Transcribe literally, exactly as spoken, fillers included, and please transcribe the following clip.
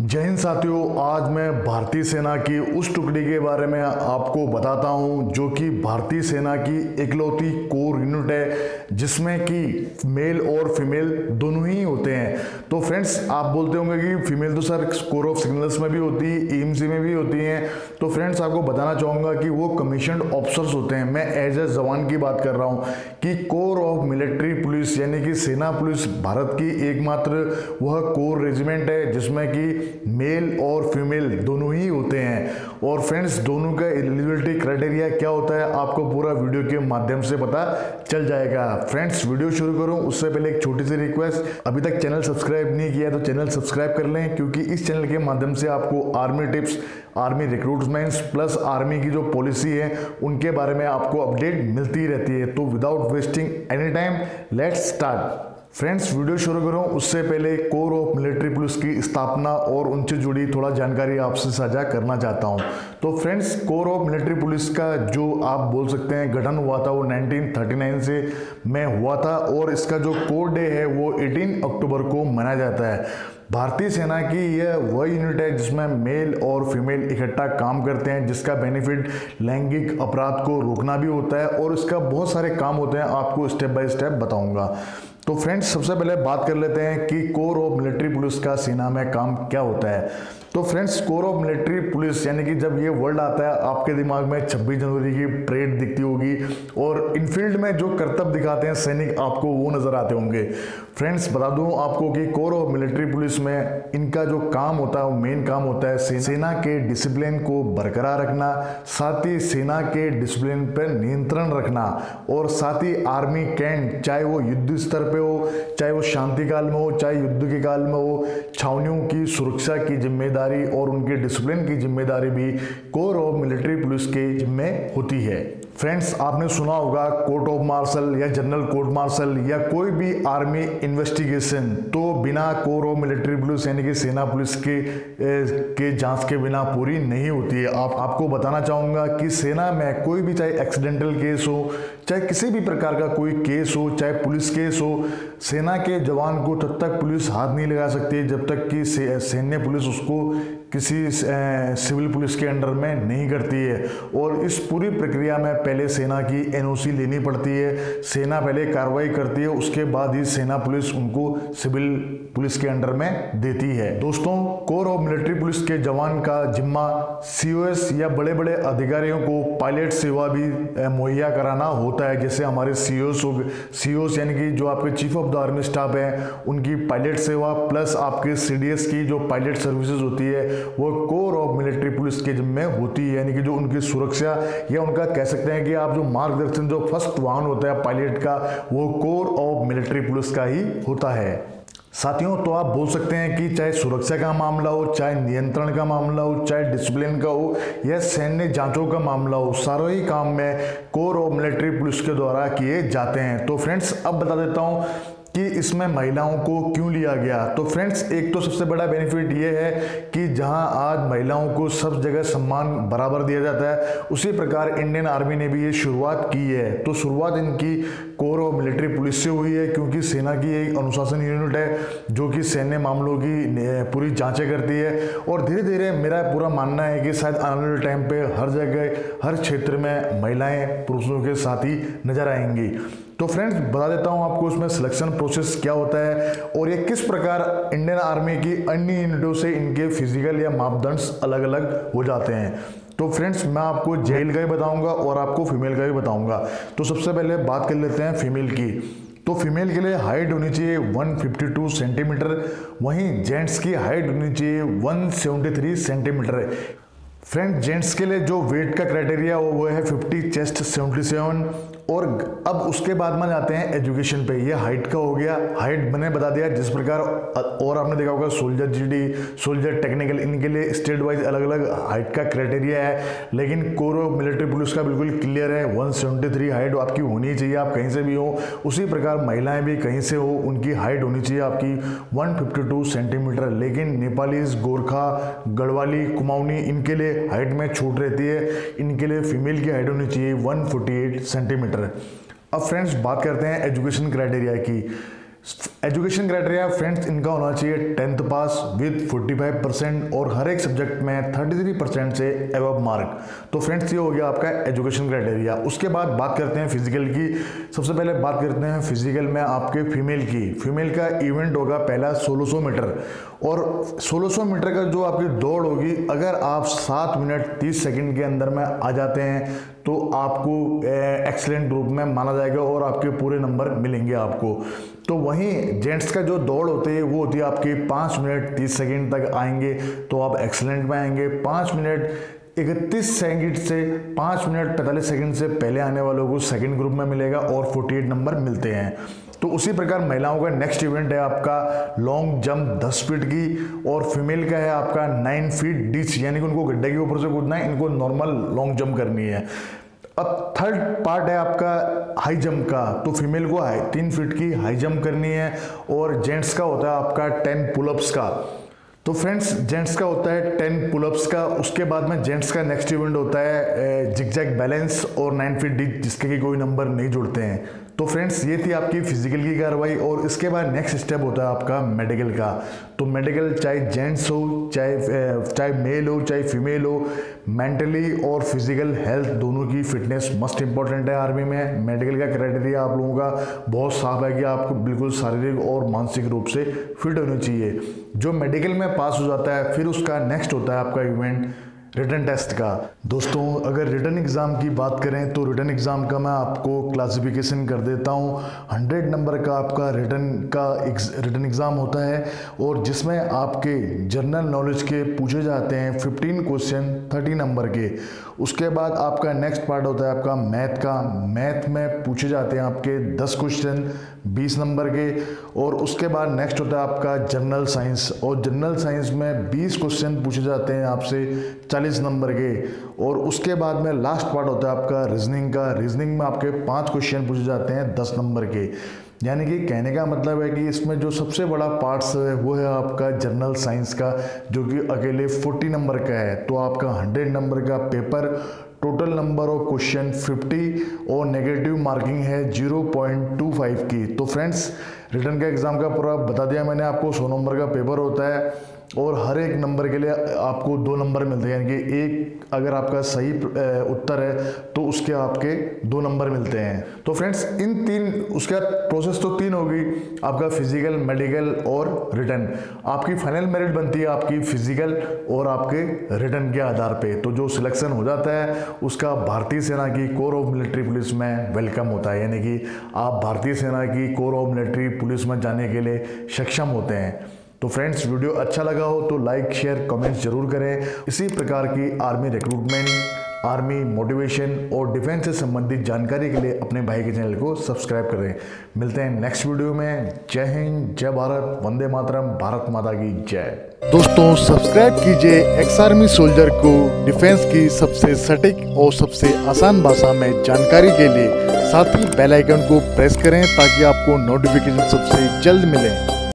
जय हिंद साथियों, आज मैं भारतीय सेना की उस टुकड़ी के बारे में आपको बताता हूं जो कि भारतीय सेना की इकलौती कोर यूनिट है जिसमें कि मेल और फीमेल दोनों ही होते हैं। तो फ्रेंड्स, आप बोलते होंगे कि फीमेल तो सर कोर ऑफ सिग्नल्स में भी होती है, ई एम सी में भी होती हैं। तो फ्रेंड्स, आपको बताना चाहूँगा कि वो कमीशनड ऑफिसर्स होते हैं। मैं एज ए जवान की बात कर रहा हूँ कि कोर ऑफ मिलिट्री पुलिस यानी कि सेना पुलिस भारत की एकमात्र वह कोर रेजिमेंट है जिसमें कि मेल और फीमेल दोनों ही होते हैं। और फ्रेंड्स, दोनों का एलिजिबिलिटी क्राइटेरिया क्या होता है आपको पूरा वीडियो के माध्यम से पता चल जाएगा। फ्रेंड्स, वीडियो शुरू करूं उससे पहले एक छोटी सी रिक्वेस्ट, अभी तक चैनल सब्सक्राइब नहीं किया तो चैनल सब्सक्राइब कर लें, क्योंकि इस चैनल के माध्यम से आपको army tips, army recruitments plus army की जो पॉलिसी है उनके बारे में आपको अपडेट मिलती रहती है। तो without wasting any time, let's start. Friends, video शुरू करूँ उससे पहले कोर ऑफ मिलिट्री पुलिस की स्थापना और उनसे जुड़ी थोड़ा जानकारी आपसे साझा करना चाहता हूँ। तो friends, core of military police का जो आप बोल सकते हैं गठन हुआ था वो उन्नीस सौ उनतालीस से में हुआ था और इसका जो कोर डे है वो अठारह अक्टूबर को मनाया जाता है। भारतीय सेना की यह वह यूनिट है जिसमें मेल और फीमेल इकट्ठा काम करते हैं, जिसका बेनिफिट लैंगिक अपराध को रोकना भी होता है और इसका बहुत सारे काम होते हैं, आपको स्टेप बाय स्टेप बताऊंगा। तो फ्रेंड्स, सबसे पहले बात कर लेते हैं कि कोर ऑफ मिलिट्री पुलिस का सेना में काम क्या होता है। तो friends, core of military police यानी कि जब ये वर्ड आता है आपके दिमाग में छब्बीस जनवरी की परेड दिखती होगी और इनफील्ड में जो करतब दिखाते हैं सैनिक, आपको वो नज़र आते होंगे। फ्रेंड्स, बता दूं आपको कि कोर ऑफ मिलिट्री पुलिस में इनका जो काम होता है, मेन काम होता है सेना के डिसिप्लिन को बरकरार रखना, साथ ही सेना के डिसिप्लिन पर नियंत्रण रखना और साथ ही आर्मी कैंट, चाहे वो युद्ध स्तर पर हो, चाहे वो शांति काल में हो, चाहे युद्ध के काल में हो, छावनियों की सुरक्षा की जिम्मेदारी और उनके डिसिप्लिन की जिम्मेदारी भी कोर ऑफ मिलिट्री पुलिस के जिम्मे होती है। फ्रेंड्स, आपने सुना होगा कोर्ट ऑफ मार्शल या जनरल कोर्ट मार्शल या कोई भी आर्मी इन्वेस्टिगेशन, तो बिना कोर ऑफ मिलिट्री पुलिस यानी कि सेना पुलिस के के जांच के बिना पूरी नहीं होती है। आप आपको बताना चाहूँगा कि सेना में कोई भी, चाहे एक्सीडेंटल केस हो, चाहे किसी भी प्रकार का कोई केस हो, चाहे पुलिस केस हो, सेना के जवान को तब तक पुलिस हाथ नहीं लगा सकती जब तक कि से, सैन्य पुलिस उसको किसी सिविल पुलिस के अंडर में नहीं करती है। और इस पूरी प्रक्रिया में पहले सेना की एन ओ सी लेनी पड़ती है, सेना पहले कार्रवाई करती है, उसके बाद ही सेना पुलिस उनको सिविल पुलिस के अंडर में देती है। दोस्तों, कोर ऑफ मिलिट्री पुलिस के जवान का जिम्मा सी ओ एस या बड़े बड़े अधिकारियों को पायलट सेवा भी मुहैया कराना होता है, जैसे हमारे सी ओ एस हो गए, सी ओ एस यानी कि जो आपके chief of the army staff है उनकी पायलट सेवा प्लस आपके सी डी एस की जो पायलट सर्विसेज होती है वो कोर ऑफ मिलिट्री पुलिस के जिम्मे होती है, यानी कि जो उनकी सुरक्षा या उनका कह सकते हैं कि आप जो मार्गदर्शन, जो फर्स्ट वाहन होता है पायलट का, वो कोर ऑफ मिलिट्री पुलिस का ही होता है। साथियों, तो आप बोल सकते हैं कि चाहे सुरक्षा का मामला हो, चाहे नियंत्रण का मामला हो, चाहे डिसिप्लिन का हो या सैन्य जांचों का मामला हो, सारे ही काम में कोर ऑफ मिलिट्री पुलिस के द्वारा किए जाते हैं। तो फ्रेंड्स, अब बता देता हूँ कि इसमें महिलाओं को क्यों लिया गया। तो फ्रेंड्स, एक तो सबसे बड़ा बेनिफिट ये है कि जहां आज महिलाओं को सब जगह सम्मान बराबर दिया जाता है, उसी प्रकार इंडियन आर्मी ने भी ये शुरुआत की है। तो शुरुआत इनकी कोर ऑफ मिलिट्री पुलिस से हुई है, क्योंकि सेना की एक अनुशासन यूनिट है जो कि सैन्य मामलों की पूरी जांचें करती है। और धीरे धीरे मेरा पूरा मानना है कि शायद आने वाले टाइम पर हर जगह, हर क्षेत्र में महिलाएँ पुरुषों के साथ ही नजर आएंगी। तो फ्रेंड्स, बता देता हूं आपको इसमें सिलेक्शन प्रोसेस क्या होता है और ये किस प्रकार इंडियन आर्मी की अन्य यूनिटों से इनके फिजिकल या मापदंड अलग अलग हो जाते हैं। तो फ्रेंड्स, मैं आपको जेल का भी बताऊंगा और आपको फीमेल का भी बताऊंगा। तो सबसे पहले बात कर लेते हैं फीमेल की। तो फीमेल के लिए हाइट होनी चाहिए एक सौ बावन सेंटीमीटर, वहीं जेंट्स की हाइट होनी चाहिए एक सौ तिहत्तर सेंटीमीटर। फ्रेंड्स, जेंट्स के लिए जो वेट का क्राइटेरिया हो वो है पचास चेस्ट सतहत्तर। और अब उसके बाद में जाते हैं एजुकेशन पे। ये हाइट का हो गया, हाइट मैंने बता दिया जिस प्रकार, और आपने देखा होगा soldier G D, soldier technical, इनके लिए स्टेट वाइज अलग अलग हाइट का क्राइटेरिया है, लेकिन कोर ऑफ मिलिट्री पुलिस का बिल्कुल क्लियर है एक सौ तिहत्तर हाइट आपकी होनी चाहिए, आप कहीं से भी हो। उसी प्रकार महिलाएँ भी कहीं से हो, उनकी हाइट होनी चाहिए आपकी एक सौ बावन सेंटीमीटर। लेकिन नेपालीज, गोरखा, गढ़वाली, कुमाऊनी, इनके लिए हाइट में छूट रहती है, इनके लिए फीमेल की हाइट होनी चाहिए एक सौ अड़तालीस सेंटीमीटर। अब फ्रेंड्स, बात करते हैं एजुकेशन क्राइटेरिया की। एजुकेशन क्राइटेरिया फ्रेंड्स इनका होना चाहिए टेंथ पास विद पैंतालीस परसेंट और हर एक सब्जेक्ट में तैंतीस परसेंट से अबव मार्क। तो फ्रेंड्स ये हो गया आपका एजुकेशन क्राइटेरिया। उसके बाद बात करते हैं फिजिकल की। सबसे पहले बात करते हैं फिजिकल में आपके फीमेल की। फीमेल का इवेंट होगा पहला सोलह सौ मीटर और सोलह सौ मीटर का जो आपकी दौड़ होगी, अगर आप सात मिनट तीस सेकेंड के अंदर में आ जाते हैं तो आपको एक्सीलेंट ग्रुप में माना जाएगा और आपके पूरे नंबर मिलेंगे आपको। तो वहीं जेंट्स का जो दौड़ होती है वो होती है आपकी पाँच मिनट तीस सेकंड तक आएंगे तो आप एक्सीलेंट में आएंगे। पाँच मिनट इकतीस सेकंड से पाँच मिनट पैंतालीस सेकंड से पहले आने वालों को सेकंड ग्रुप में मिलेगा और अड़तालीस नंबर मिलते हैं। तो उसी प्रकार महिलाओं का नेक्स्ट इवेंट है आपका लॉन्ग जंप दस फीट की और फीमेल का है आपका नाइन फीट डिच, यानी कि उनको गड्ढे के ऊपर से कूदना है, इनको नॉर्मल लॉन्ग जंप करनी है। अब थर्ड पार्ट है आपका हाई जंप का। तो फीमेल को हाई तीन फीट की हाई जंप करनी है और जेंट्स का होता है आपका टेन पुलअप्स का। तो फ्रेंड्स जेंट्स का होता है टेन पुलअप्स का। उसके बाद में जेंट्स का नेक्स्ट इवेंट होता है जिगजैग बैलेंस और नाइन फीट डिच जिसके कि कोई नंबर नहीं जुड़ते हैं। तो फ्रेंड्स ये थी आपकी फिजिकल की कार्रवाई और इसके बाद नेक्स्ट स्टेप होता है आपका मेडिकल का। तो मेडिकल चाहे जेंट्स हो चाहे चाहे मेल हो चाहे फीमेल हो, मेंटली और फिजिकल हेल्थ दोनों की फिटनेस मस्ट इंपॉर्टेंट है आर्मी में। मेडिकल का क्राइटेरिया आप लोगों का बहुत साफ है कि आपको बिल्कुल शारीरिक और मानसिक रूप से फिट होना चाहिए। जो मेडिकल में पास हो जाता है फिर उसका नेक्स्ट होता है आपका इवेंट रिटन टेस्ट का। दोस्तों अगर रिटन एग्ज़ाम की बात करें तो रिटन एग्ज़ाम का मैं आपको क्लासिफिकेशन कर देता हूं। सौ नंबर का आपका रिटन का रिटन एग्ज़ाम होता है और जिसमें आपके जनरल नॉलेज के पूछे जाते हैं पंद्रह क्वेश्चन तीस नंबर के। उसके बाद आपका नेक्स्ट पार्ट होता है आपका मैथ का। मैथ में पूछे जाते हैं आपके दस क्वेश्चन बीस नंबर के और उसके बाद नेक्स्ट होता है आपका जनरल साइंस और जनरल साइंस में बीस क्वेश्चन पूछे जाते हैं आपसे चालीस नंबर के। और उसके बाद में लास्ट पार्ट होता है आपका रीजनिंग का। रीजनिंग में आपके पाँच क्वेश्चन पूछे जाते हैं दस नंबर के। यानी कि कहने का मतलब है कि इसमें जो सबसे बड़ा पार्ट्स है वो है आपका जनरल साइंस का जो कि अकेले चालीस नंबर का है। तो आपका सौ नंबर का paper, total number of question पचास और नेगेटिव मार्किंग है जीरो पॉइंट टू फाइव की। तो फ्रेंड्स रिटन का एग्ज़ाम का पूरा बता दिया मैंने आपको। सौ नंबर का पेपर होता है और हर एक नंबर के लिए आपको दो नंबर मिलते हैं, यानी कि एक अगर आपका सही उत्तर है तो उसके आपके दो नंबर मिलते हैं। तो फ्रेंड्स इन तीन उसका प्रोसेस तो तीन होगी आपका फिजिकल, मेडिकल और रिटन। आपकी फाइनल मेरिट बनती है आपकी फिजिकल और आपके रिटन के आधार पे। तो जो सिलेक्शन हो जाता है उसका भारतीय सेना की कोर ऑफ मिलिट्री पुलिस में वेलकम होता है, यानी कि आप भारतीय सेना की कोर ऑफ मिलिट्री पुलिस में जाने के लिए सक्षम होते हैं। तो फ्रेंड्स वीडियो अच्छा लगा हो तो लाइक शेयर कमेंट्स जरूर करें। इसी प्रकार की आर्मी रिक्रूटमेंट, आर्मी मोटिवेशन और डिफेंस से संबंधित जानकारी के लिए अपने भाई के चैनल को सब्सक्राइब करें। मिलते हैं नेक्स्ट वीडियो में। जय हिंद, जय भारत, वंदे मातरम, भारत माता की जय। दोस्तों सब्सक्राइब कीजिए एक्स आर्मी सोल्जर को डिफेंस की सबसे सटीक और सबसे आसान भाषा में जानकारी के लिए। साथ ही बेल आइकन को प्रेस करें ताकि आपको नोटिफिकेशन सबसे जल्द मिले।